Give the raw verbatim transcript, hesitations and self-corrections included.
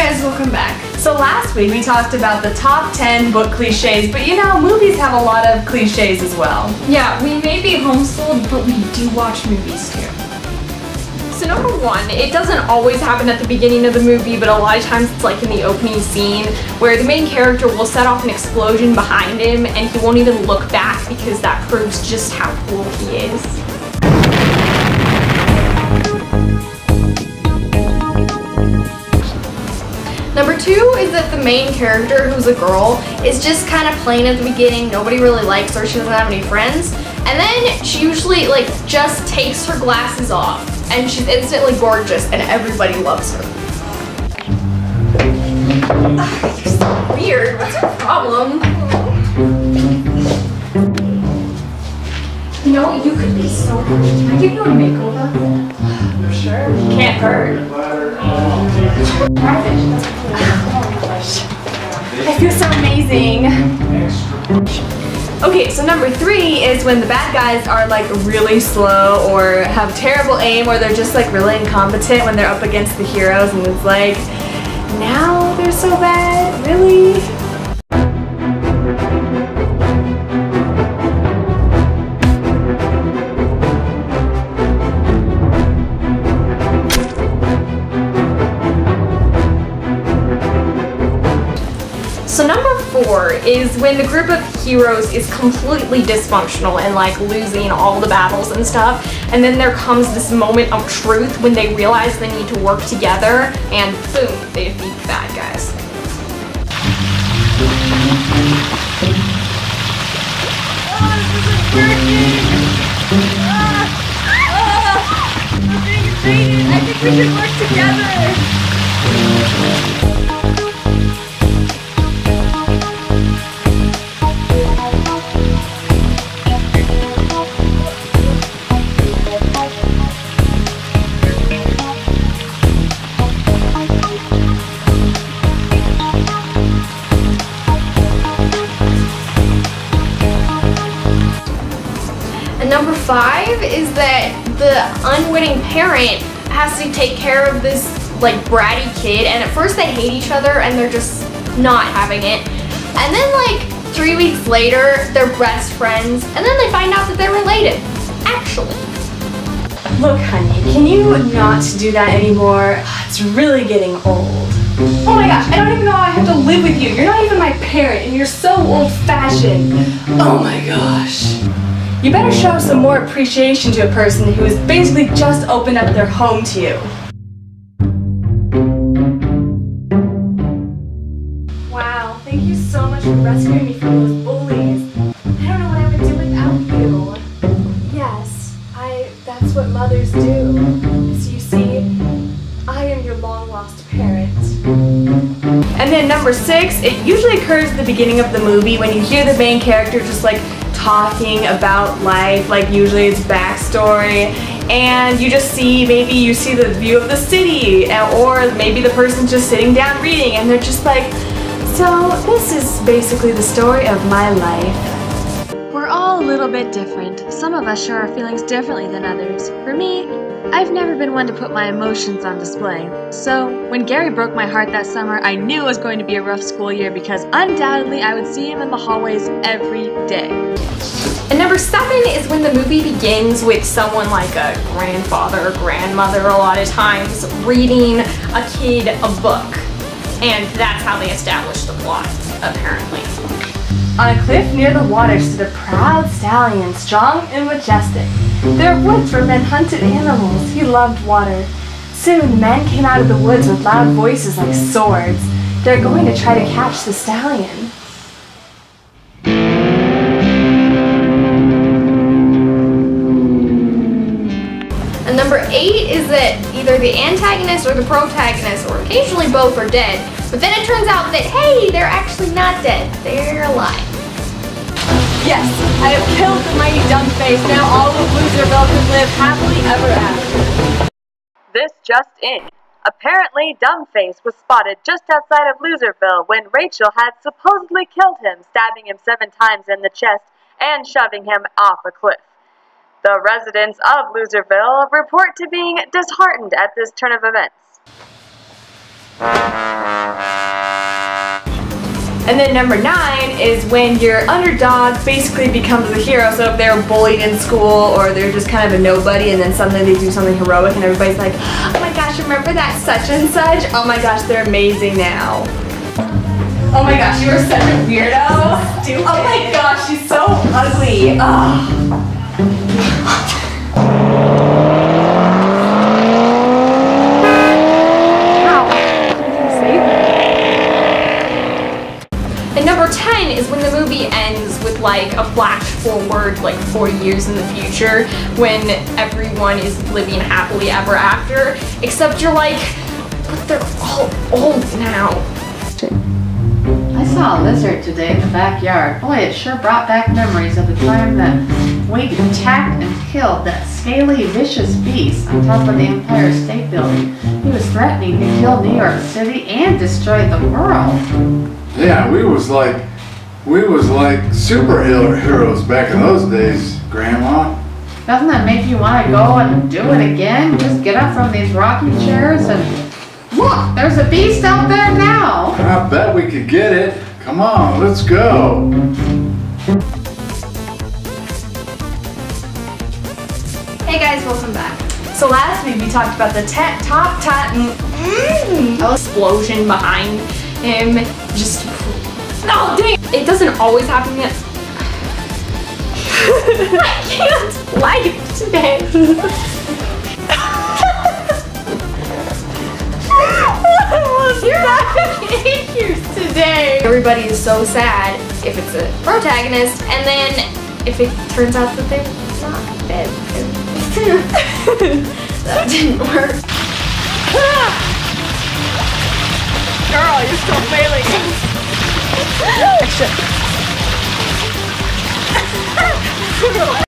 guys, welcome back. So last week we talked about the top ten book cliches, but you know, movies have a lot of cliches as well. Yeah, we may be homeschooled, but we do watch movies too. So number one, it doesn't always happen at the beginning of the movie, but a lot of times it's like in the opening scene where the main character will set off an explosion behind him and he won't even look back because that proves just how cool he is. Number two is that the main character, who's a girl, is just kind of plain at the beginning. Nobody really likes her, she doesn't have any friends. And then she usually like just takes her glasses off and she's instantly gorgeous and everybody loves her. Ugh, you're so weird, what's your problem? You know, you could be so happy. Can I give you a makeover? For sure. Can't hurt. I feel so amazing. Okay, so number three is when the bad guys are like really slow or have terrible aim or they're just like really incompetent when they're up against the heroes and it's like, now they're so bad, really? So number four is when the group of heroes is completely dysfunctional and like losing all the battles and stuff, and then there comes this moment of truth when they realize they need to work together and boom, they defeat the bad guys. Oh, this is working! Ah! Ah! I think we should work together! Number five is that the unwitting parent has to take care of this like bratty kid, and at first they hate each other and they're just not having it, and then like three weeks later they're best friends and then they find out that they're related, actually. Look honey, can you not do that anymore? It's really getting old. Oh my gosh, I don't even know how I have to live with you. You're not even my parent and you're so old-fashioned. Oh my gosh. You better show some more appreciation to a person who has basically just opened up their home to you. Wow, thank you so much for rescuing me from those bullies. I don't know what I would do without you. Yes, I, that's what mothers do. So you see, I am your long-lost parent. And then number six, it usually occurs at the beginning of the movie when you hear the main character just like talking about life, like usually it's backstory, and you just see, maybe you see the view of the city, or maybe the person's just sitting down reading and they're just like, so this is basically the story of my life. We're all a little bit different. Some of us share our feelings differently than others. For me, I've never been one to put my emotions on display. So when Gary broke my heart that summer, I knew it was going to be a rough school year because undoubtedly I would see him in the hallways every day. And number seven is when the movie begins with someone like a grandfather or grandmother a lot of times reading a kid a book. And that's how they establish the plot, apparently. On a cliff near the water stood a proud stallion, strong and majestic. Their woods were men hunted animals. He loved water. Soon men came out of the woods with loud voices like swords. They're going to try to catch the stallion. And number eight is that either the antagonist or the protagonist, or occasionally both, are dead. But then it turns out that, hey, they're actually not dead. They're alive. Yes, I have killed the mighty Dumbface. Now all who lose their relatives live happily ever after. This just in. Apparently, Dumbface was spotted just outside of Loserville when Rachel had supposedly killed him, stabbing him seven times in the chest and shoving him off a cliff. The residents of Loserville report to being disheartened at this turn of events. And then number nine is when your underdog basically becomes the hero. So if they're bullied in school or they're just kind of a nobody and then suddenly they do something heroic and everybody's like, oh my gosh, remember that such and such? Oh my gosh, they're amazing now. Oh my gosh, you are such a weirdo. Stupid. Oh my gosh, she's so ugly. Ugh. Is when the movie ends with like a flash forward like four years in the future when everyone is living happily ever after, except you're like, but they're all old now. I saw a lizard today in the backyard. Boy, it sure brought back memories of the time that we attacked and killed that scaly, vicious beast on top of the Empire State Building. He was threatening to kill New York City and destroy the world. Yeah, we was like We was like superheroes back in those days, Grandma. Doesn't that make you want to go and do it again? Just get up from these rocking chairs and look, there's a beast out there now. I bet we could get it. Come on, let's go. Hey guys, welcome back. So last week we talked about the top titan mm, explosion behind him. Just, oh dang. It doesn't always happen yet. I can't life today. You're having issues today. Everybody is so sad if it's a protagonist, and then if it turns out that they're not dead. That didn't work. Girl, you're still failing. Shit.